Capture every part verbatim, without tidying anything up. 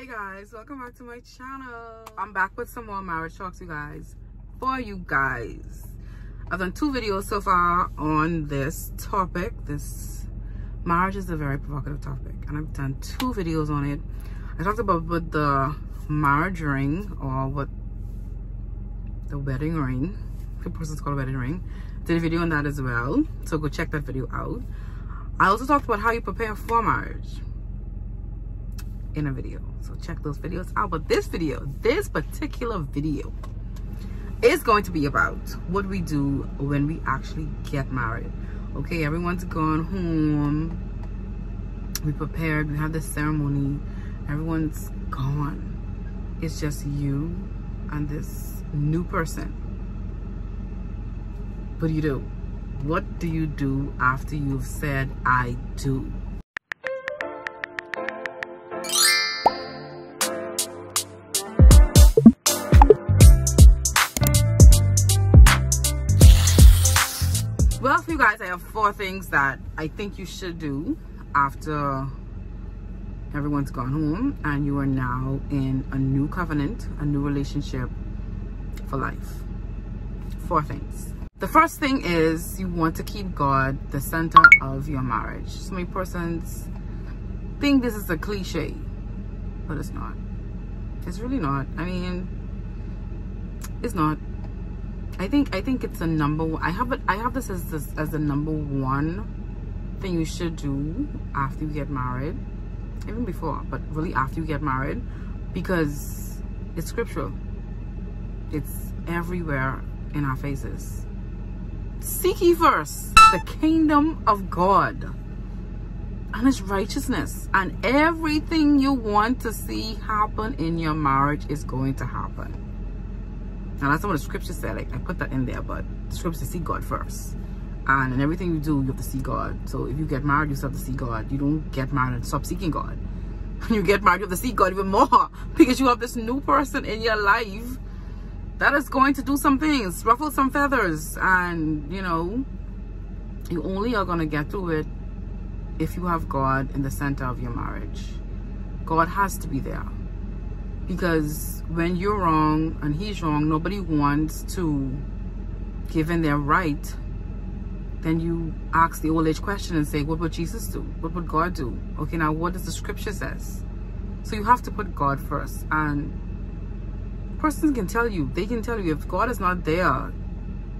Hey guys, welcome back to my channel. I'm back with some more marriage talks, you guys, for you guys. I've done two videos so far on this topic. This marriage is a very provocative topic, and I've done two videos on it. I talked about with the marriage ring, or what the wedding ring, the person's called a wedding ring. Did a video on that as well, so go check that video out. I also talked about how you prepare for marriage in a video, so check those videos out. But this video, this particular video, is going to be about what we do when we actually get married. Okay, everyone's gone home, we prepared, we have the ceremony, everyone's gone. It's just you and this new person. What do you do? What do you do after you've said I do? Well, for you guys, I have four things that I think you should do after everyone's gone home and you are now in a new covenant, a new relationship for life. Four things. The first thing is you want to keep God the center of your marriage. So many persons think this is a cliche, but it's not. It's really not. I mean, it's not. I think I think it's a number one. I have it. I have this as this, as the number one thing you should do after you get married, even before, but really after you get married, because it's scriptural. It's everywhere in our faces. Seek ye first the kingdom of God and His righteousness, and everything you want to see happen in your marriage is going to happen. Now that's not what the scripture said, like, I put that in there, but the scripture says see God first. And in everything you do, you have to see God. So if you get married, you still have to see God. You don't get married and stop seeking God. When you get married, you have to see God even more, because you have this new person in your life that is going to do some things, ruffle some feathers. And, you know, you only are going to get through it if you have God in the center of your marriage. God has to be there. Because when you're wrong and he's wrong, nobody wants to give in their right. Then you ask the old age question and say, what would Jesus do? What would God do? Okay, now what does the scripture says? So you have to put God first. And persons can tell you, they can tell you if God is not there,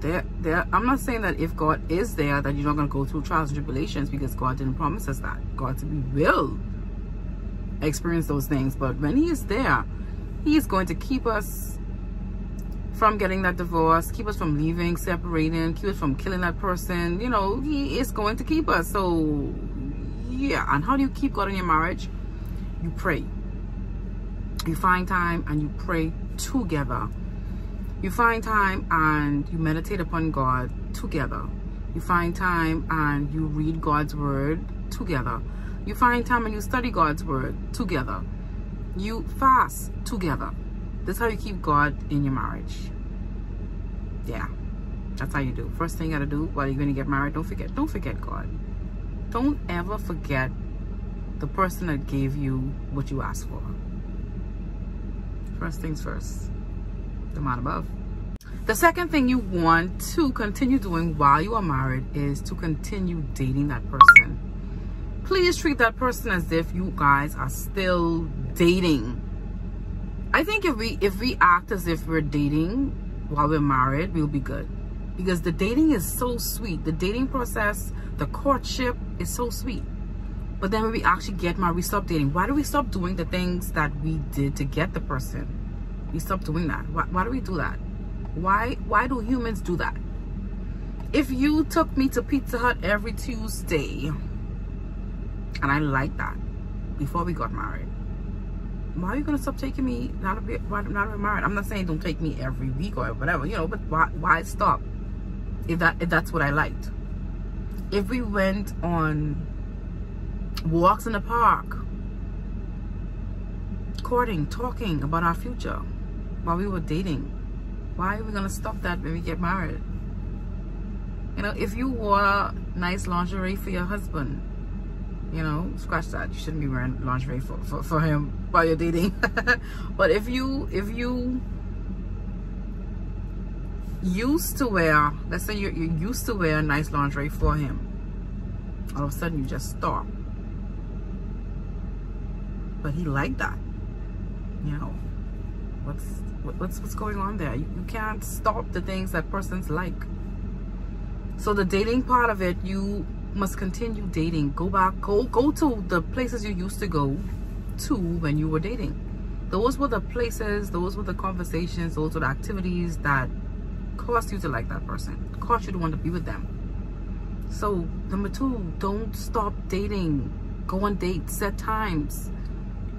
they're, they're, I'm not saying that if God is there, that you're not going to go through trials and tribulations, because God didn't promise us that. God said we will experience those things. But when he is there, He is going to keep us from getting that divorce, keep us from leaving, separating, keep us from killing that person. You know, He is going to keep us. So, yeah. And how do you keep God in your marriage? You pray. You find time and you pray together. You find time and you meditate upon God together. You find time and you read God's word together. You find time and you study God's word together. You fast together. That's how you keep God in your marriage. Yeah, that's how you do. First thing you gotta do while you're gonna get married, don't forget, don't forget God. Don't ever forget the person that gave you what you asked for. First things first, the man above. The second thing you want to continue doing while you are married is to continue dating that person. Please treat that person as if you guys are still dating. I think if we if we act as if we're dating while we're married, we'll be good. Because the dating is so sweet. The dating process, the courtship is so sweet. But then when we actually get married, we stop dating. Why do we stop doing the things that we did to get the person? We stop doing that. Why, why do we do that? Why, why do humans do that? If you took me to Pizza Hut every Tuesday, and I like that before we got married, why are you going to stop taking me now that we're married? I'm not saying don't take me every week or whatever, you know, but why, why stop if, that, if that's what I liked? If we went on walks in the park, courting, talking about our future while we were dating, why are we going to stop that when we get married? You know, if you wore nice lingerie for your husband, you know, scratch that. You shouldn't be wearing lingerie for, for, for him while you're dating. But if you, if you used to wear, let's say you're, you're used to wear nice lingerie for him, all of a sudden you just stop. But he liked that, you know. What's, what's, what's going on there? You, you can't stop the things that persons like. So the dating part of it, you must continue dating. Go back, go, go to the places you used to go to when you were dating. Those were the places, those were the conversations, those were the activities that caused you to like that person, caused you to want to be with them. So number two, don't stop dating. Go on dates, set times.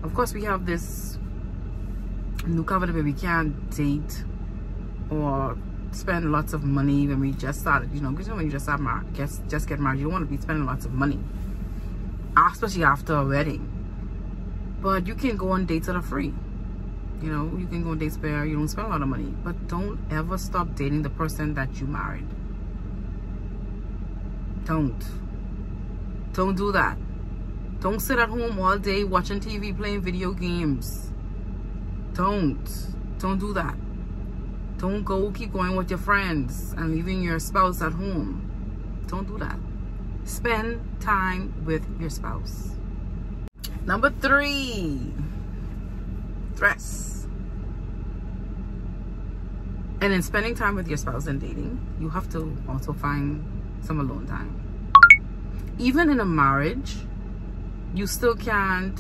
Of course, we have this new covenant where we can't date or spend lots of money when we just started, you know, because when you just start married, just, just get married, you don't want to be spending lots of money, especially after a wedding. But you can go on dates that are free. You know, you can go on dates where you don't spend a lot of money, but don't ever stop dating the person that you married. Don't. Don't do that. Don't sit at home all day watching T V, playing video games. Don't. Don't do that. Don't go keep going with your friends and leaving your spouse at home. Don't do that. Spend time with your spouse. Number three, dress. And in spending time with your spouse and dating, you have to also find some alone time. Even in a marriage, you still can't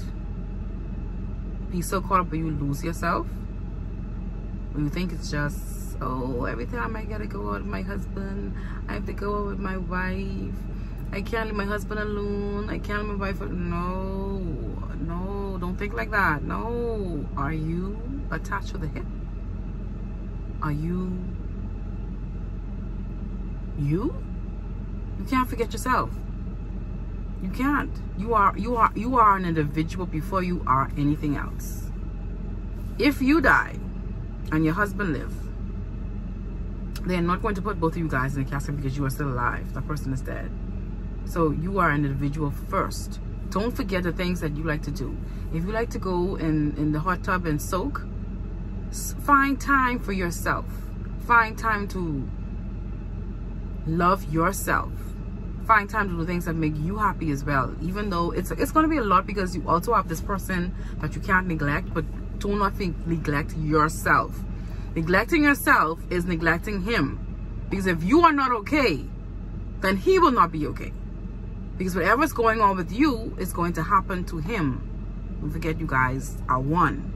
be so caught up where you lose yourself. When you think it's just, oh, every time I gotta go out with my husband, I have to go out with my wife, I can't leave my husband alone, I can't leave my wife alone. No, no, don't think like that. No. Are you attached to the hip? Are you you? You can't forget yourself. You can't. You are you are you are an individual before you are anything else. If you die and your husband live, they're not going to put both of you guys in a casket because you are still alive. That person is dead. So you are an individual first. Don't forget the things that you like to do. If you like to go in, in the hot tub and soak, find time for yourself. Find time to love yourself. Find time to do things that make you happy as well. Even though it's, it's going to be a lot because you also have this person that you can't neglect, but do not think neglect yourself. Neglecting yourself is neglecting him. Because if you are not okay, then he will not be okay. Because whatever's going on with you is going to happen to him. Don't forget, you guys are one.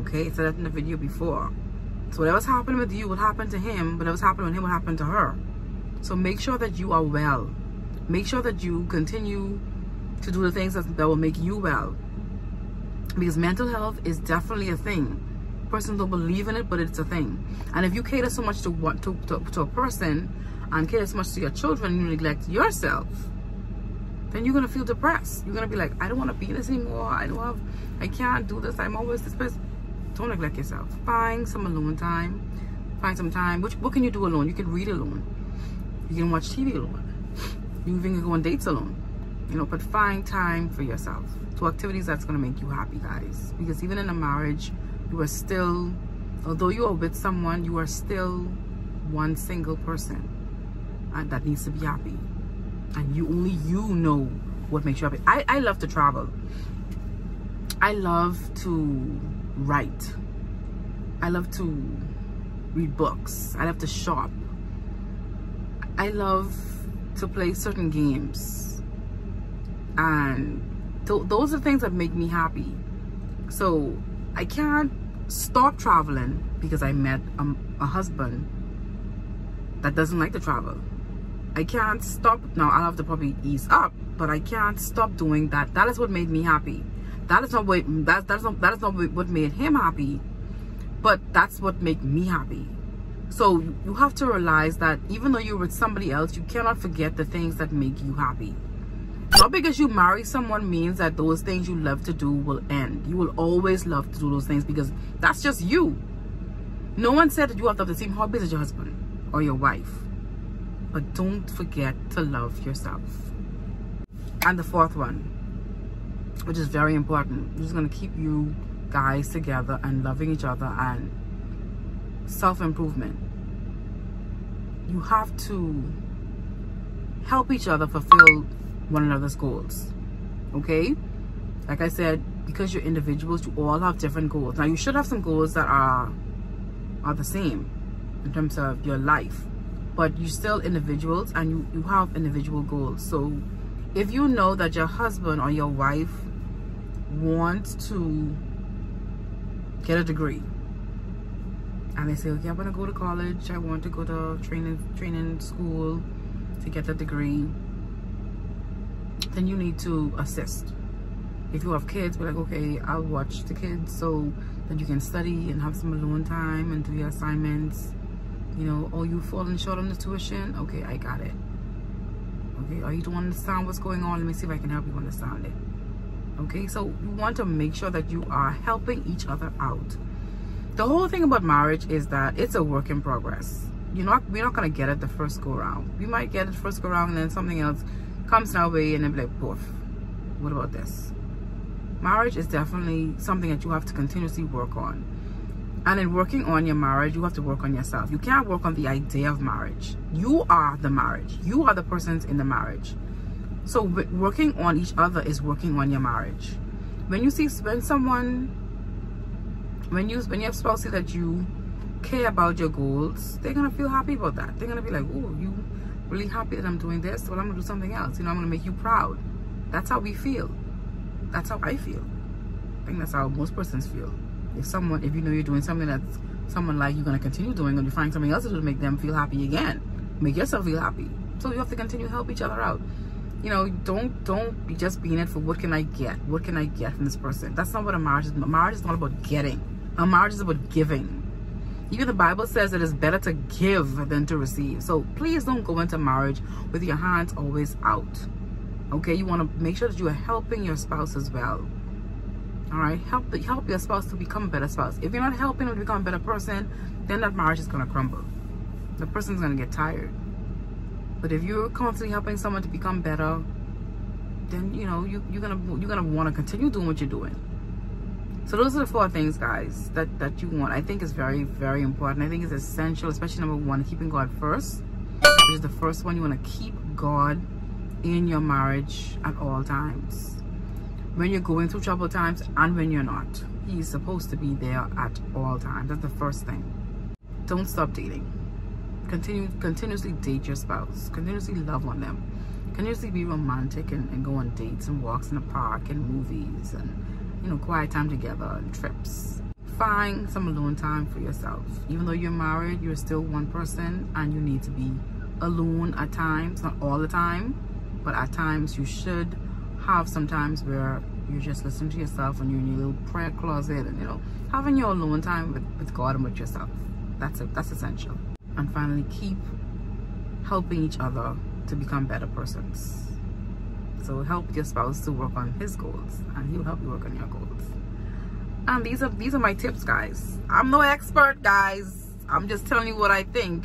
Okay? I said that in the video before. So whatever's happening with you will happen to him. Whatever's happening with him will happen to her. So make sure that you are well. Make sure that you continue to do the things that, that will make you well. Because mental health is definitely a thing. Persons don't believe in it, but it's a thing. And if you cater so much to what to, to, to a person and cater so much to your children, you neglect yourself, then you're gonna feel depressed. You're gonna be like, I don't want to be in this anymore. I don't have, I can't do this. I'm always this person. Don't neglect yourself. Find some alone time. Find some time. Which what can you do alone? You can read alone. You can watch T V alone. You even can go on dates alone. You know, but find time for yourself. To activities that's going to make you happy, guys. Because even in a marriage, you are still, although you are with someone, you are still one single person and that needs to be happy. And you only you know what makes you happy. I, I love to travel. I love to write. I love to read books. I love to shop. I love to play certain games. And th those are things that make me happy. So I can't stop traveling because I met a, a husband that doesn't like to travel. I can't stop. Now I'll have to probably ease up, but I can't stop doing that. That is what made me happy. That is not what that, that's not that is not what made him happy, but that's what made me happy. So you have to realize that even though you're with somebody else, you cannot forget the things that make you happy. Not because you marry someone means that those things you love to do will end. You will always love to do those things because that's just you. No one said that you have to have the same hobbies as your husband or your wife. But don't forget to love yourself. and the fourth one, which is very important, which is going to keep you guys together and loving each other and self-improvement. You have to help each other fulfill one another's goals, okay? Like I said, because you're individuals, you all have different goals. Now, you should have some goals that are are the same in terms of your life, but you're still individuals and you, you have individual goals. So if you know that your husband or your wife wants to get a degree, and they say, okay, I want to go to college, I want to go to training training school to get a degree, then you need to assist. If you have kids, be like, okay, I'll watch the kids so that you can study and have some alone time and do your assignments. You know, oh, you falling short on the tuition? Okay, I got it. Okay, or you don't understand what's going on? Let me see if I can help you understand it. Okay, so you want to make sure that you are helping each other out. The whole thing about marriage is that it's a work in progress. You're not, we're not going to get it the first go around. We might get it first go around and then something else comes our way and then be like, poof, what about this? Marriage is definitely something that you have to continuously work on. And in working on your marriage, you have to work on yourself. You can't work on the idea of marriage. You are the marriage. You are the persons in the marriage. So working on each other is working on your marriage. When you see, when someone, when you, when your spouse says that you care about your goals, they're going to feel happy about that. They're going to be like, oh, you really happy that I'm doing this? Well, I'm going to do something else. You know, I'm going to make you proud. That's how we feel. That's how I feel. I think that's how most persons feel. If someone, if you know you're doing something that someone like, you're going to continue doing, and you find something else to do to make them feel happy again. Make yourself feel happy. So you have to continue to help each other out. You know, don't don't be just being it for what can I get? What can I get from this person? That's not what a marriage is. A marriage is not about getting. A marriage is about giving. Even the Bible says that it's better to give than to receive. So please don't go into marriage with your hands always out. Okay, you want to make sure that you are helping your spouse as well. All right, help help your spouse to become a better spouse. If you're not helping them to become a better person, then that marriage is going to crumble. The person's going to get tired. But if you're constantly helping someone to become better, then you know you, you're gonna you're gonna want to continue doing what you're doing. So those are the four things, guys, that that you want. I think is very very important. I think it's essential, especially number one, keeping God first, which is the first one. You want to keep God in your marriage at all times, when you're going through troubled times and when you're not. He's supposed to be there at all times. That's the first thing. Don't stop dating. Continue continuously date your spouse. Continuously love on them. Continuously be romantic and, and go on dates and walks in the park and movies and, you know, quiet time together and trips. Find some alone time for yourself. Even though you're married, you're still one person and you need to be alone at times, not all the time. But at times you should have some times where you just listen to yourself and you're in your little prayer closet and, you know, having your alone time with, with God and with yourself. That's it. That's essential. And finally, keep helping each other to become better persons. So help your spouse to work on his goals and he'll help you work on your goals. And these are, these are my tips, guys. I'm no expert, guys. I'm just telling you what I think.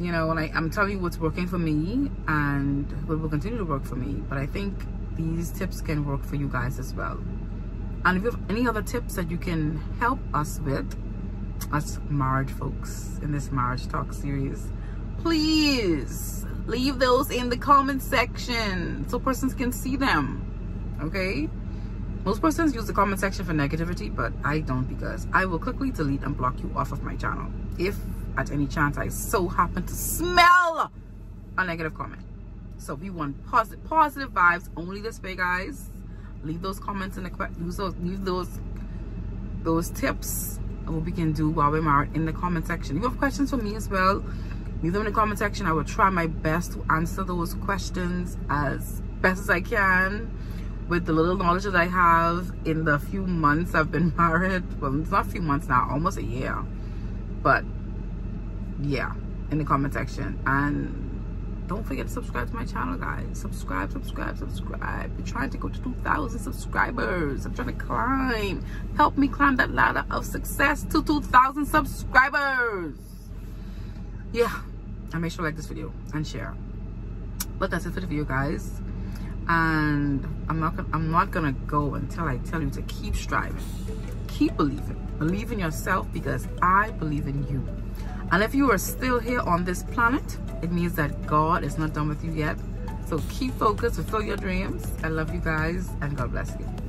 You know, like, I'm telling you what's working for me and what will continue to work for me. But I think these tips can work for you guys as well. And if you have any other tips that you can help us with, us marriage folks in this Marriage Talk series, please leave those in the comment section so persons can see them, okay? Most persons use the comment section for negativity, but I don't, because I will quickly delete and block you off of my channel if at any chance I so happen to smell a negative comment. So we want positive positive vibes only this way, guys. Leave those comments in the use those leave those those tips of what we can do while we're married in the comment section. If you have questions for me as well, leave them in the comment section. I will try my best to answer those questions as best as I can with the little knowledge that I have in the few months I've been married. Well, it's not a few months now, almost a year. But yeah, in the comment section. And don't forget to subscribe to my channel, guys. Subscribe, subscribe, subscribe. We're trying to go to two thousand subscribers. I'm trying to climb. Help me climb that ladder of success to two thousand subscribers. Yeah. And make sure to like this video and share. But that's it for the video, guys. And I'm not gonna, I'm not gonna go until I tell you to keep striving, keep believing, believe in yourself, because I believe in you. And if you are still here on this planet, it means that God is not done with you yet. So keep focused, fulfill your dreams. I love you guys, and God bless you.